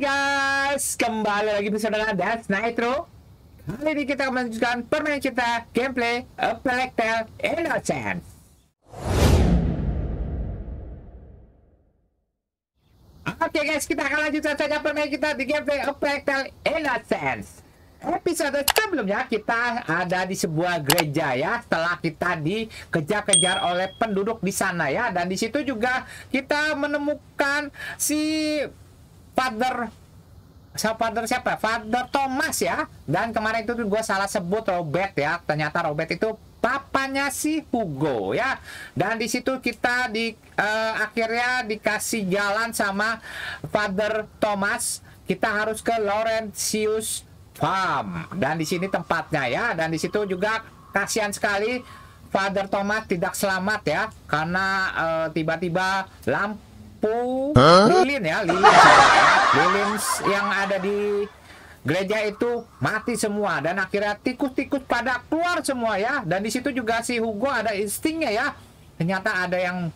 Hai guys, kembali lagi bersama DenZNitro. Kali ini kita akan melanjutkan permainan cerita gameplay A Plague Tale Innocence. Oke guys, kita akan lanjutkan saja permainan kita di gameplay A Plague Tale Innocence. Episode sebelumnya kita ada di sebuah gereja ya, setelah kita dikejar-kejar oleh penduduk di sana ya, dan di situ juga kita menemukan si Father Thomas ya. Dan kemarin itu gue salah sebut Robert ya. Ternyata Robert itu papanya si Hugo ya. Dan di situ kita akhirnya dikasih jalan sama Father Thomas. Kita harus ke Laurentius Farm. Dan di sini tempatnya ya. Dan di situ juga kasihan sekali Father Thomas tidak selamat ya, karena tiba-tiba lilin yang ada di gereja itu mati semua, dan akhirnya tikus-tikus pada keluar semua ya. Dan di situ juga si Hugo ada instingnya ya, ternyata ada yang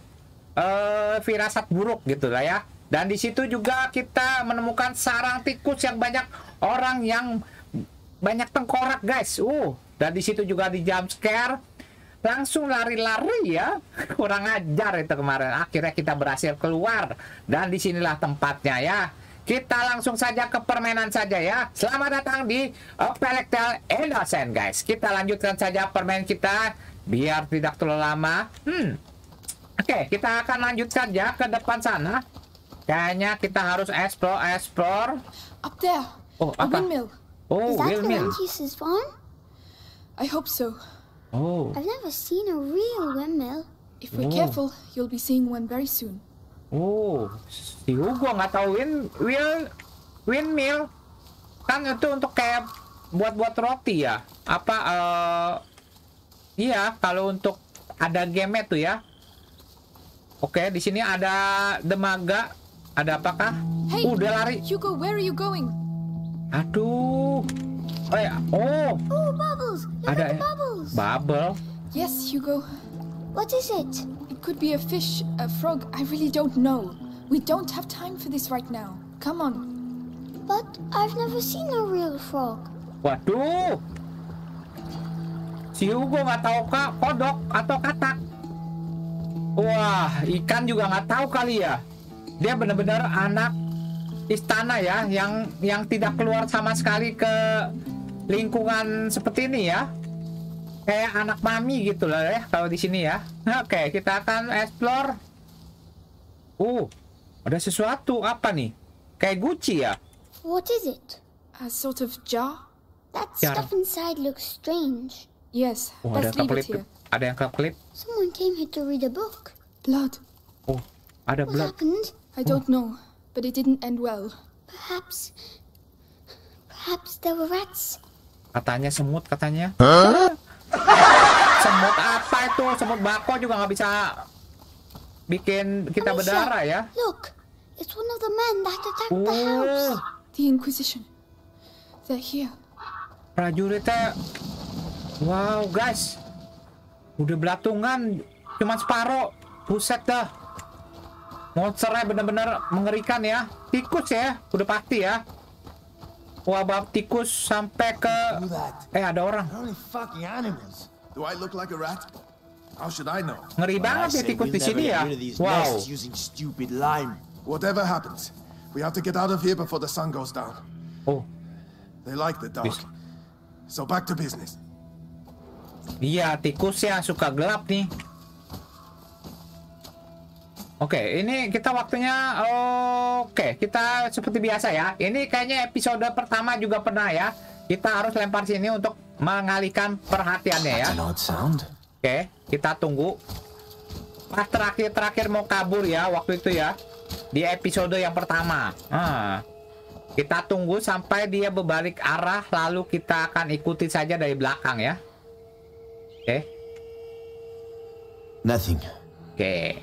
firasat buruk gitulah ya. Dan di situ juga kita menemukan sarang tikus yang banyak orang yang banyak tengkorak guys. Dan di situ juga di jump scare langsung lari-lari ya, kurang ajar itu kemarin. Akhirnya kita berhasil keluar, dan disinilah tempatnya ya. Kita langsung saja ke permainan saja ya. Selamat datang di A Plague Tale Innocence guys. Kita lanjutkan saja permainan kita biar tidak terlalu lama. Oke, kita akan lanjutkan ya ke depan sana. Kayaknya kita harus explore. Up there. Oh, apa? Windmill. Is that I hope so. Oh. I've never seen a real windmill. If we're careful, you'll be seeing one very soon. Oh, si Hugo nggak tahu windmill kan itu untuk kayak buat roti ya. Apa? Iya, kalau untuk ada game tuh ya. Oke, di sini ada demaga. Ada apakah? Hey, udah lari. Hugo, where are you going? Aduh. Oh ya, bubbles. Ada bubble. Yes, Hugo. What is it? It could be a fish, a frog. I really don't know. We don't have time for this right now. Come on. But I've never seen a real frog. Waduh. Si Hugo nggak tahu kak kodok atau katak. Wah, ikan juga nggak tahu kali ya. Dia benar-benar anak istana ya, yang tidak keluar sama sekali ke lingkungan seperti ini ya, kayak anak mami gitu lah ya kalau di sini ya. Oke, kita akan explore. Ada sesuatu, apa nih, kayak guci ya. What is it? A sort of jar. That stuff inside looks strange. Yes, let's leave it here. Ada yang kelip. Someone came here to read a book. Blood. Ada blood. What happened? I don't know, but it didn't end well. Perhaps there were rats. Katanya semut, katanya. Semut apa itu? Semut bako juga nggak bisa bikin kita berdarah ya. Look, it's one of the men that attacked the house. The Inquisition. They're here. Prajuritnya. Wow guys, udah belatungan, cuma separuh. Buset dah. Monsternya benar-benar mengerikan ya. Tikus ya, udah pasti ya. Wabah tikus sampai ke ada orang. Ngeri banget ya tikus di sini ya. Wow. Iya, tikus ya suka gelap nih. Oke, ini kita waktunya. Oke, kita seperti biasa ya. Ini kayaknya episode pertama juga pernah ya. Kita harus lempar sini untuk mengalihkan perhatiannya ya. Oke, kita tunggu. Pas terakhir mau kabur ya waktu itu ya, di episode yang pertama. Kita tunggu sampai dia berbalik arah, lalu kita akan ikuti saja dari belakang ya. Oke. Nothing. Oke.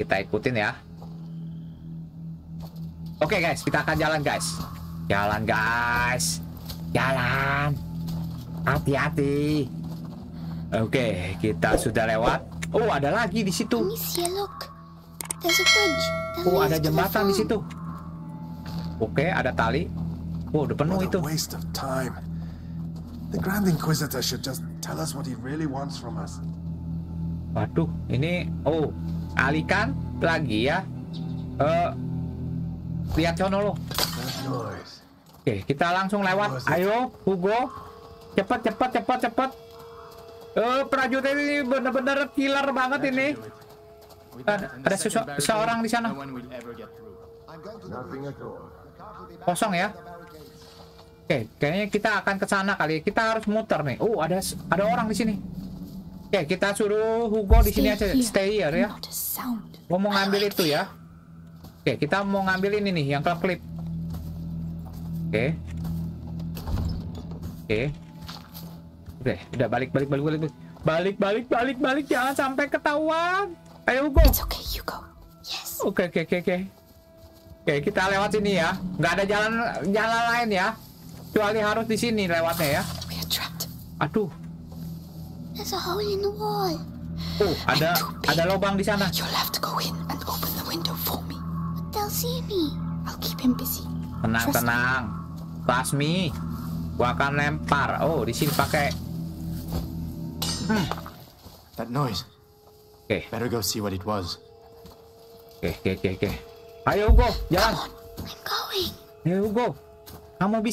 Kita ikutin ya. Oke guys, kita akan jalan guys. Jalan. Hati-hati. Oke, kita sudah lewat. Ada lagi di situ. Amicia, look. There's a bridge. Ada jembatan di situ. Oke, ada tali. Wow, udah penuh itu. Waste of time. The Grand Inquisitor should just tell us what he really wants from us. Waduh, ini alihkan lagi ya. Lihat sono lo. Oke, kita langsung lewat. Ayo, Hugo. Cepat. Prajurit ini bener-bener killer banget ini. Ada seseorang di sana. Kosong ya. Oke, kayaknya kita akan ke sana kali. Kita harus muter nih. Ada orang di sini. Oke, kita suruh Hugo di sini aja. Stay here ya. Gua mau ngambil itu ya. Oke, kita mau ngambil ini nih, yang klip-klip. Oke. Udah balik, jangan sampai ketahuan. Ayo Hugo. It's okay, Hugo. Yes. Oke, kita lewat sini ya. Nggak ada jalan lain ya. Kecuali harus di sini lewatnya ya. Aduh. There's a hole in the wall. Ada lubang di sana. You'll have to go in and open the window for me. But they'll see me. I'll keep him busy. Tenang. Trust me. Gua akan lempar. Di sini pakai. That noise. Better go see what it was. Okay. Ayo Hugo, jalan. I'm going. Ayo Hugo. Kamu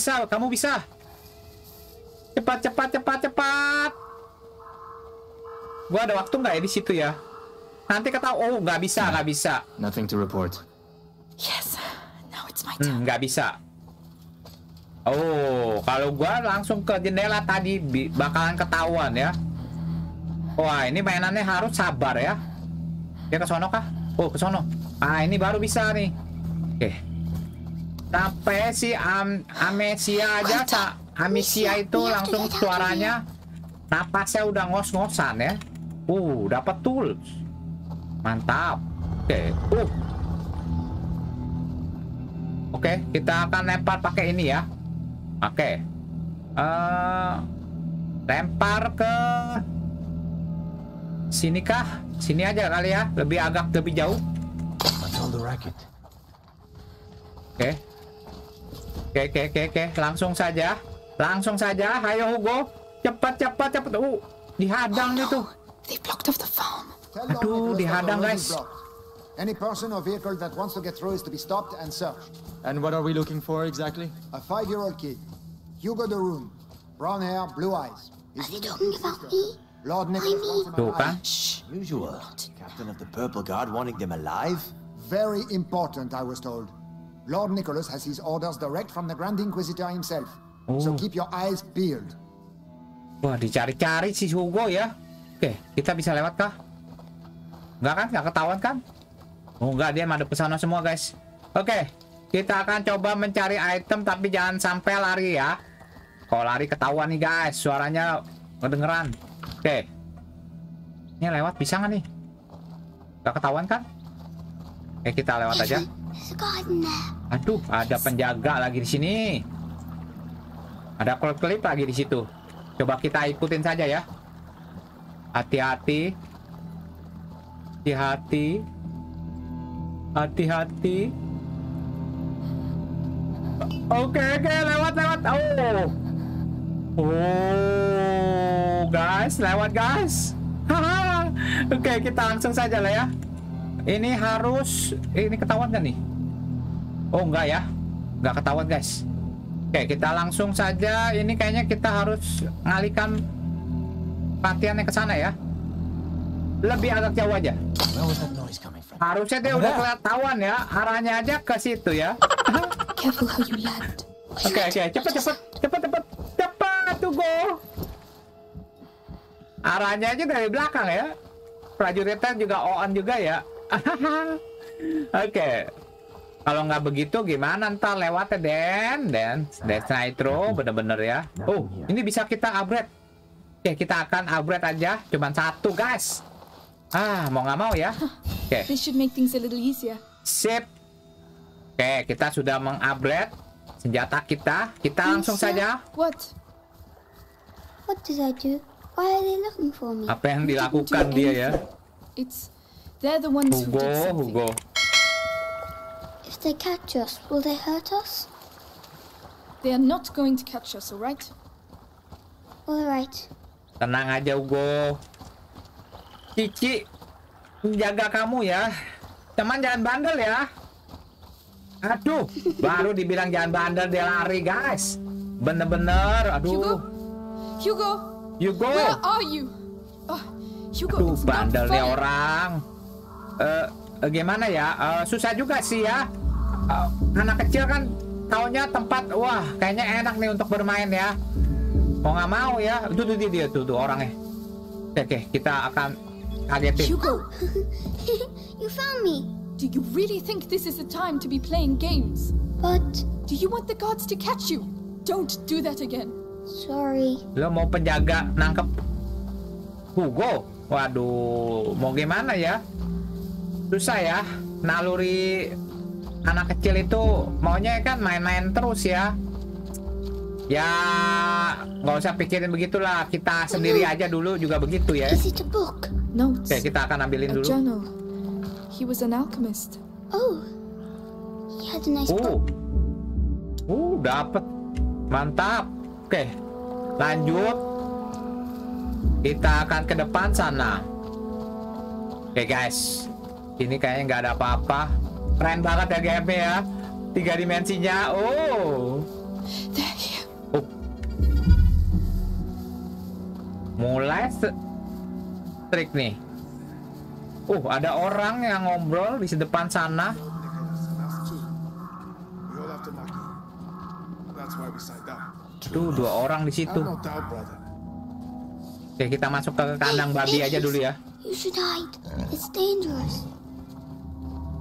bisa. Cepat. Gua ada waktu nggak ya di situ ya? Nanti ketahuan. Nggak bisa. Nothing to report. Yes. Now it's my turn. Nggak bisa. Kalau gua langsung ke jendela tadi bakalan ketahuan ya. Wah, ini mainannya harus sabar ya. Dia ke sono kah? Ke sono. Ini baru bisa nih. Oke. Sampai si Amicia aja, Kak. Amicia itu langsung suaranya napasnya udah ngos-ngosan ya. Dapat tools. Mantap. Oke. Oke, kita akan lempar pakai ini ya. Oke. Lempar ke sini kah? Sini aja kali ya, lebih jauh. Oke. Langsung saja. Ayo Hugo, cepat. Dihadang itu. Aduh, dihadang guys. Any person or vehicle that wants to get through is to be stopped and searched. And what are we looking for exactly? A 5-year-old kid, Hugo de Rune, brown hair, blue eyes. Is he talking about me? Lord Nicholas. Usual. Captain of the Purple Guard wanting them alive. Very important, I was told. Lord Nicholas has his orders direct from the Grand Inquisitor himself. So keep your eyes peeled. Wah, dicari-cari si Hugo ya. Oke, kita bisa lewat kah? Enggak kan? Enggak ketahuan kan? Enggak, dia madep ke sana semua guys. Oke, kita akan coba mencari item tapi jangan sampai lari ya. Kalau lari ketahuan nih guys, suaranya kedengeran. Oke. Ini lewat bisa nggak nih? Gak ketahuan kan? Kita lewat aja. Aduh, ada penjaga lagi di sini. Ada klip-klip lagi di situ. Coba kita ikutin saja ya. Hati-hati. Oke, lewat. Guys, lewat guys. Oke, kita langsung saja lah ya. Ini harus, ini ketahuan kan nih? Enggak ya, nggak ketahuan guys. Oke, kita langsung saja. Ini kayaknya kita harus ngalihkan perhatiannya ke sana ya. Lebih agak jauh aja. Harusnya dia udah ketahuan ya, arahnya aja ke situ ya. Oke, cepat Hugo. Arahnya aja dari belakang ya. Prajuritnya juga on juga ya. Oke. Kalau nggak begitu gimana ntar lewatnya DenZNitro bener-bener ya. Ini bisa kita upgrade. Oke, kita akan upgrade aja. Cuman satu guys. Mau nggak mau ya. Oke. Sip. Oke, kita sudah mengupgrade senjata kita. Kita langsung saja. What did I do? Why are they looking for me? Apa yang dilakukan dia ya? Hugo. If they catch us, will they hurt us? They are not going to catch us, all right? All right. Tenang aja, Hugo. Cici menjaga kamu ya. Teman jangan bandel ya. Aduh, baru dibilang jangan bandel dia lari, guys. Bener-bener, aduh. Hugo. Hugo. Where are you? Oh, Hugo. Aduh, bandel nih orang. Gimana ya? Susah juga sih ya. Anak kecil kan taunya tempat, wah, kayaknya enak nih untuk bermain ya. Mau nggak mau ya, itu dia orangnya. Oke, kita akan kagetin. Hugo, you found me. Do you really think this is the time to be playing games? But do you want the guards to catch you? Don't do that again. Sorry. Lo mau penjaga nangkep Hugo? Waduh, mau gimana ya? Susah ya, naluri anak kecil itu maunya kan main-main terus ya. Ya, nggak usah pikirin begitulah. Kita sendiri aja dulu juga begitu ya. Oke, kita akan ambilin dulu. He was an alchemist. Oh, he had a nice book. Dapet, mantap. Oke, lanjut. Kita akan ke depan sana. Oke guys, ini kayaknya nggak ada apa-apa. Keren banget ya GMP ya, 3 dimensinya. Mulai trik nih. Ada orang yang ngobrol di depan sana. Tuh, 2 orang di situ. Oke, kita masuk ke kandang babi aja dulu ya.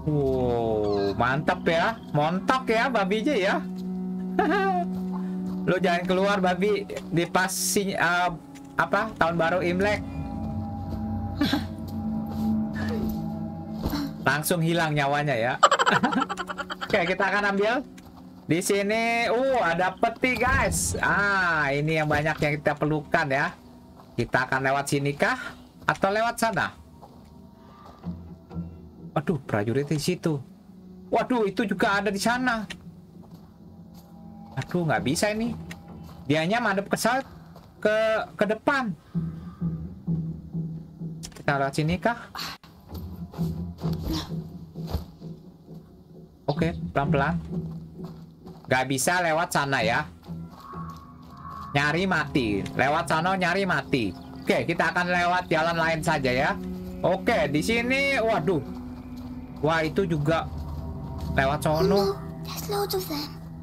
Wow, mantap ya. Montok ya babinya ya. Lo jangan keluar babi di pasing tahun baru Imlek. Langsung hilang nyawanya ya. Oke, kita akan ambil di sini. Ada peti guys. Ini yang banyak yang kita perlukan ya. Kita akan lewat sini kah atau lewat sana? Aduh, prajurit di situ. Waduh, itu juga ada di sana. Aduh, nggak bisa ini. Dianya madep kesal ke depan. Kita lewat sini kah? Oke, pelan-pelan. Gak bisa lewat sana ya. Nyari mati. Lewat sana nyari mati. Oke, kita akan lewat jalan lain saja ya. Oke, di sini. Waduh. Wah, itu juga lewat sono.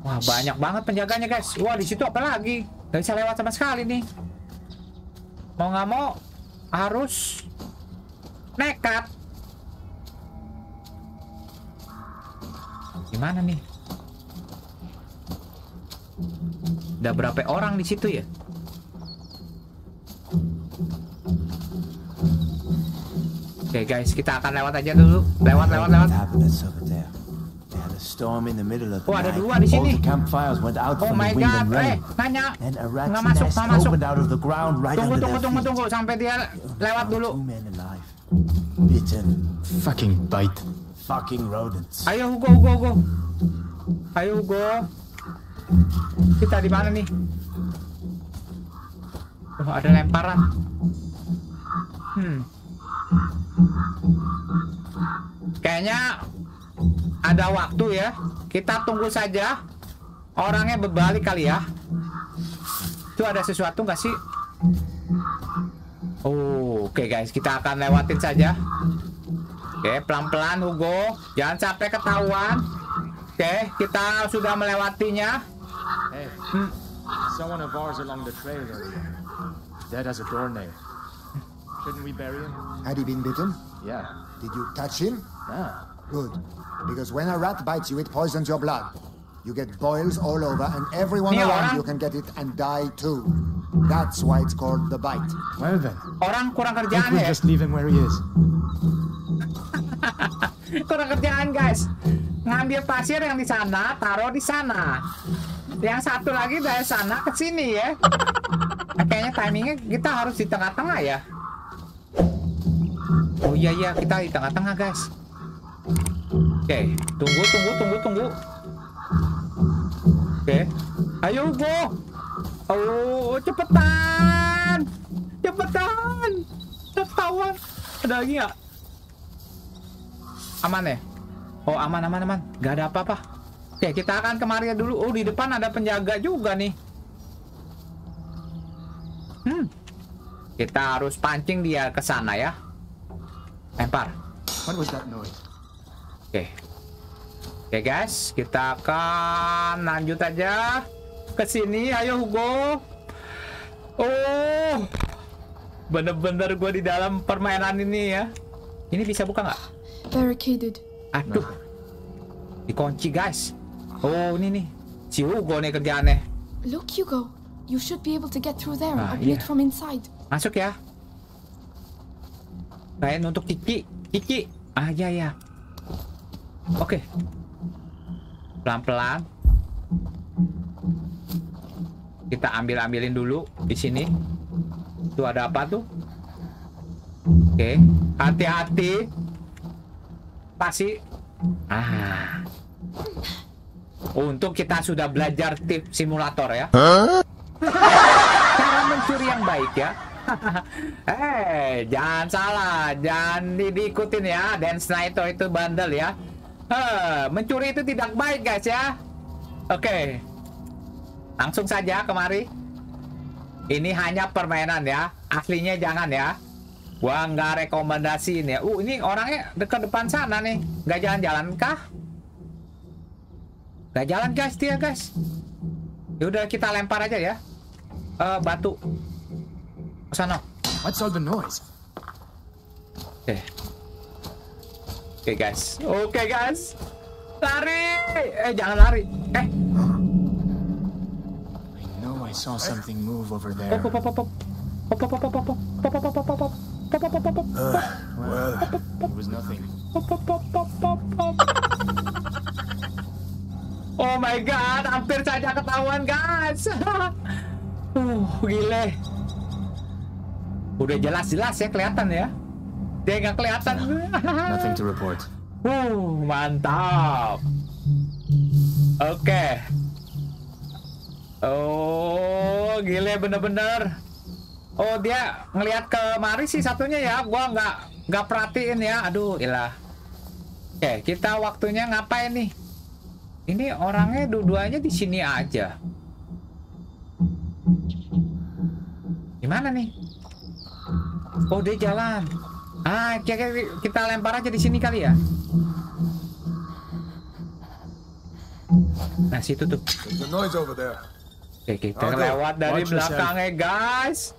Wah, banyak banget penjaganya guys. Wah, di situ apa lagi? Gak bisa lewat sama sekali nih. Mau nggak mau harus nekat. Gimana nih? Udah berapa orang di situ ya? Oke guys, kita akan lewat aja dulu. Lewat. Ada 2 di sini. Oh my god, nggak masuk. Tunggu sampai dia lewat dulu. Ayo Hugo. Ayo Hugo. Kita di mana nih? Ada lemparan. Kayaknya ada waktu ya. Kita tunggu saja. Orangnya berbalik kali ya. Itu ada sesuatu nggak sih? Oke guys, kita akan lewatin saja. Oke, pelan-pelan Hugo. Jangan sampai ketahuan. Oke, kita sudah melewatinya. Had he been bitten? Yeah. Did you catch him? Yeah. Good, because when a rat bites you, it poisons your blood. You get boils all over, and everyone around you can get it and die too. That's why it's called the bite. Well then, orang kurang kerjaan ya. Just leave him where he is. Kurang kerjaan guys. Ngambil pasir yang di sana, taruh di sana. Yang satu lagi dari sana ke sini ya. Kayaknya timingnya kita harus di tengah-tengah ya. Oh iya, kita di tengah-tengah guys. Oke, tunggu. Oke, ayo Hugo. Oh, cepetan. Ketahuan. Ada lagi nggak? Aman ya? Oh, aman. Gak ada apa-apa. Oke, kita akan kemari dulu. Oh, di depan ada penjaga juga nih. Kita harus pancing dia ke sana ya. Lempar. Oke, guys, kita akan lanjut aja ke sini. Ayo Hugo. Oh, bener-bener gue di dalam permainan ini ya. Ini bisa buka nggak? Barricaded. Aduh, dikunci guys. Oh, ini nih si Hugo nih kerjaannya. Look Hugo, you should be able to get through there. Open it from inside. Masuk ya. Kayak untuk Kiki. Ah ya. Oke. Pelan-pelan. Kita ambilin dulu di sini. Tuh ada apa tuh? Oke, hati-hati. Pasti. Ah. Untuk kita sudah belajar tips simulator ya. Cara mencuri yang baik ya. Jangan salah, jangan diikutin ya. DenZNitro itu bandel ya. Mencuri itu tidak baik guys ya. Oke. Langsung saja kemari. Ini hanya permainan ya. Aslinya jangan ya. Gua nggak rekomendasiin ya. Ini orangnya dekat depan sana nih. Nggak jalan-jalan kah? Nggak jalan guys dia guys. Yaudah kita lempar aja ya. Batu. Sana. What's all the noise? Oke, guys. Lari. Jangan lari. I know I saw something move over there. Well, it was nothing. Oh my god, hampir saja ketahuan, guys. Gile. Udah jelas ya, kelihatan ya. Dia nggak kelihatan. Nothing to report. Mantap. Oke. Oh, gile bener-bener. Oh, dia ngelihat kemari sih satunya ya. Gua nggak perhatiin ya. Aduh, ilah. Oke, kita waktunya ngapain nih? Ini orangnya dua-duanya di sini aja. Gimana nih? Oh, dia jalan. Kita lempar aja di sini kali ya. Nah, situ tuh. Oke, kita lewat dari belakangnya, guys.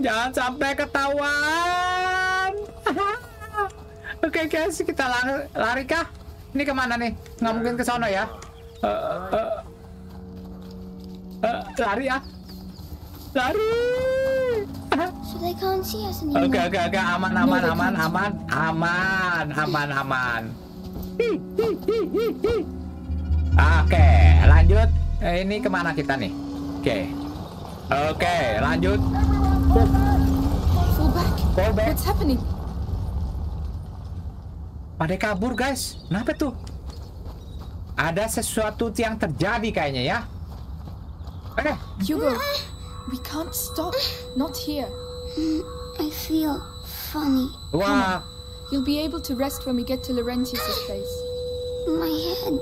Jangan sampai ketahuan. Oke, guys, kita lari kah? Ini kemana nih? Nggak mungkin ke sono ya. Lari ya. Lari. Oke, aman. Oke, lanjut. Ini kemana kita nih? Oke, lanjut. Full back. What's happening? Pada kabur guys. Kenapa tuh? Ada sesuatu yang terjadi kayaknya ya. Hugo. We can't stop. Not here. I feel funny. Wow. You'll be able to rest when we get to Laurentius' place. My head.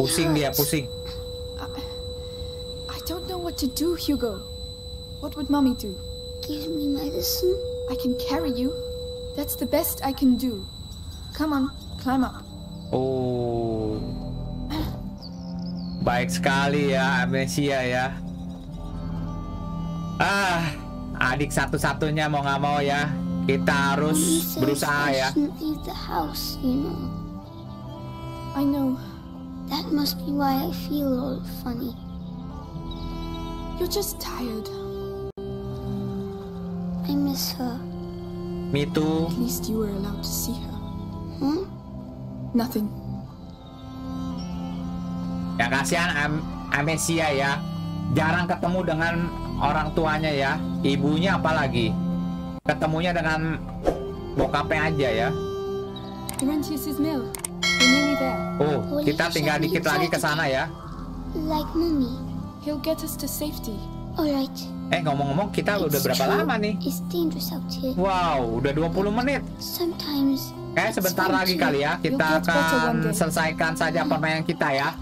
Pusing dia. I don't know what to do, Hugo. What would Mommy do? Give me medicine. I can carry you. That's the best I can do. Come on, climb up. Oh. Baik sekali ya, Amicia ya. Adik satu-satunya mau nggak mau ya. Kita harus berusaha ya. I know. That must be why I feel all funny. You're just tired. I miss her. Me too. At least you were allowed to see her. Hmm? Nothing. Ya kasihan Amicia ya. Jarang ketemu dengan orang tuanya ya, ibunya apalagi. Ketemunya dengan bokapnya aja ya. Laurentius' mill. Oh, kita tinggal dikit lagi ke sana ya. Eh, ngomong-ngomong kita udah berapa lama nih? Wow, udah 20 menit. Sebentar lagi kali ya. Kita akan selesaikan saja permainan kita ya.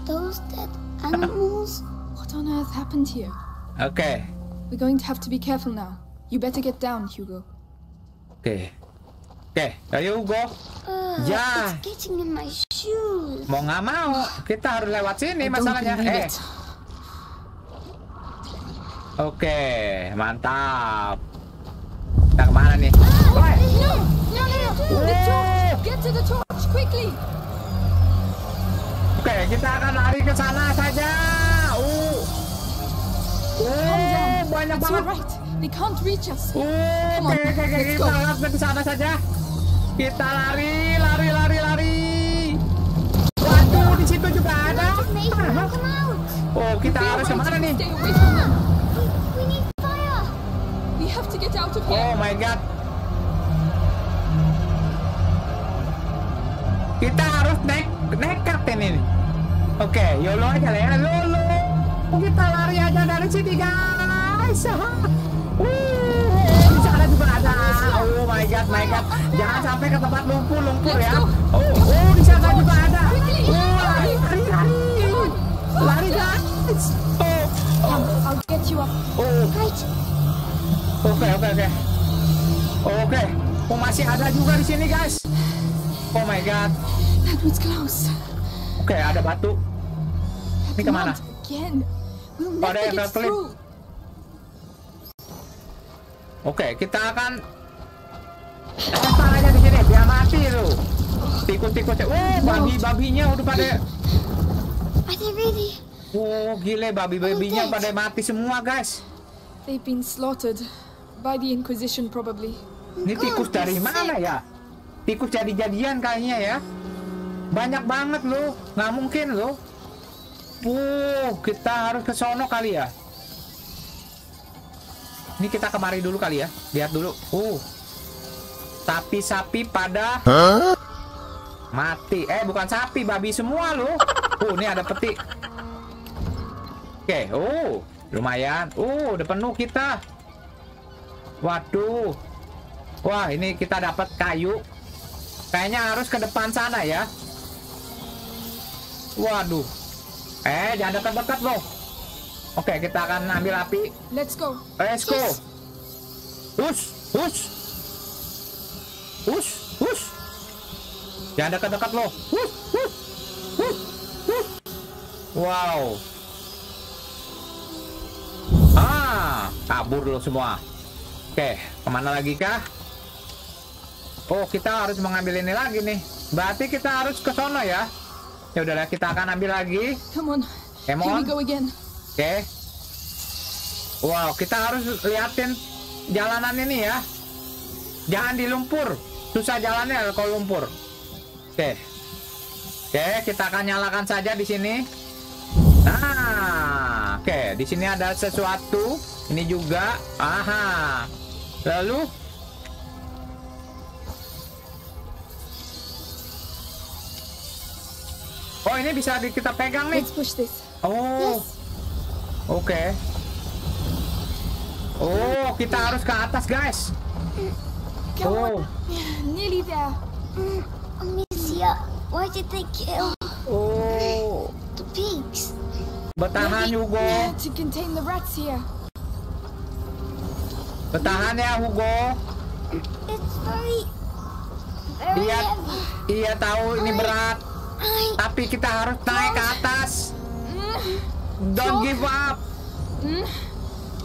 Oke. Oke, ayo Hugo. Ya. Mau nggak mau, kita harus lewat sini masalahnya. Oke, mantap. Kita kemana nih? Oke, kita akan lari ke sana saja. Banyak banget. Oke, kita lari ke sana saja. Kita lari. Waduh, di situ juga ada. Oh, kita harus kemana nih? Oh my god. Kita harus nekat ini. Oke, YOLO aja lah ya. YOLO. Kita lari aja dari sini, guys. Di sana juga ada. Oh my god, Jangan sampai ke tempat lumpur ya. Oh, di sana juga ada. Lari, guys. I'll get you up. Oke. Oh, masih ada juga di sini, guys. Oh my god. That was close. Oke, ada batu. Ini kemana? Ada yang terselip. Oke, kita akan lempar aja di sini. Biar mati lu. Tikus-tikus. Oh, babi-babinya udah pada. Oh, gile babi-babinya pada mati semua, guys. They've been slaughtered. By the Inquisition probably. Ini tikus dari mana ya? Tikus jadi-jadian kayaknya ya. Banyak banget loh, nggak mungkin loh. Kita harus ke sono kali ya. Ini kita kemari dulu kali ya. Lihat dulu. Sapi-sapi pada mati. Bukan sapi, babi semua loh. Ini ada peti. Oke, lumayan. Udah penuh kita. Waduh. Wah, ini kita dapat kayu. Kayaknya harus ke depan sana ya. Waduh. Jangan dekat-dekat loh. Oke, kita akan ambil api. Let's go. Push. Jangan dekat-dekat loh. Push. Wow. Kabur lo semua. Oke, kemana lagi kah? Oh, kita harus mengambil ini lagi nih. Berarti kita harus ke sono ya. Ya udahlah, kita akan ambil lagi. Come on. Oke. Wow, kita harus liatin jalanan ini ya. Jangan di lumpur. Susah jalannya kalau lumpur. Oke, kita akan nyalakan saja di sini. Nah, oke, di sini ada sesuatu. Ini juga. Aha. Lalu ini bisa kita pegang nih. Oke. Kita harus ke atas, guys. Nearly there. Amicia, why did they kill? The pigs. Bertahan, Hugo. To contain the rats here. Bertahan ya, Hugo. It's very heavy. Iya tahu ini berat. Tapi kita harus naik ke atas. Don't give up.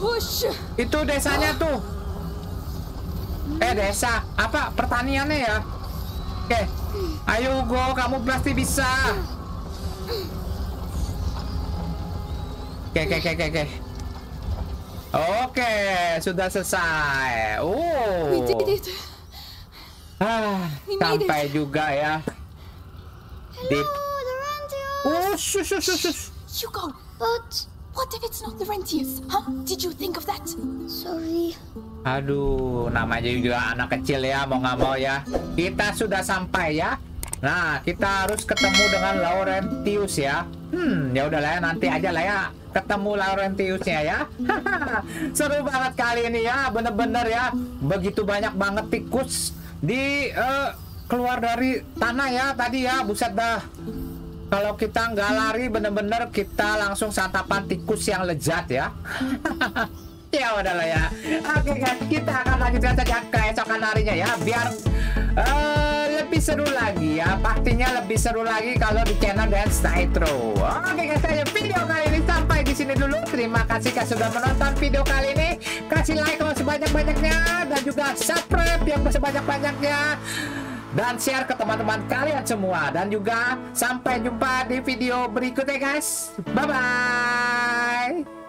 Push. Itu desanya tuh. Desa apa pertaniannya ya? Oke. Ayo Hugo, kamu pasti bisa. Oke. Oke, sudah selesai. Sampai juga ya. Shh. Hugo, but what if it's not Laurentius? Did you think of that? Sorry. Aduh, namanya juga anak kecil ya, mau nggak mau ya. Kita sudah sampai ya. Nah, kita harus ketemu dengan Laurentius ya. Ya udahlah ya, nanti aja lah ya ketemu Laurentiusnya ya. Seru banget kali ini ya, bener-bener ya. Begitu banyak banget tikus di keluar dari tanah ya tadi ya, buset dah. Kalau kita nggak lari, bener-bener kita langsung santapan tikus yang lezat ya. Ya udahlah ya. Oke guys, kita akan lanjutkan saja keesokan harinya ya, biar lebih seru lagi ya. Pastinya lebih seru lagi kalau di channel DenZNitro. Oke guys, video kali ini sampai di sini dulu. Terima kasih sudah menonton video kali ini. Kasih like kalau sebanyak-banyaknya, dan juga subscribe yang sebanyak-banyaknya, dan share ke teman-teman kalian semua. Dan juga sampai jumpa di video berikutnya guys. Bye-bye.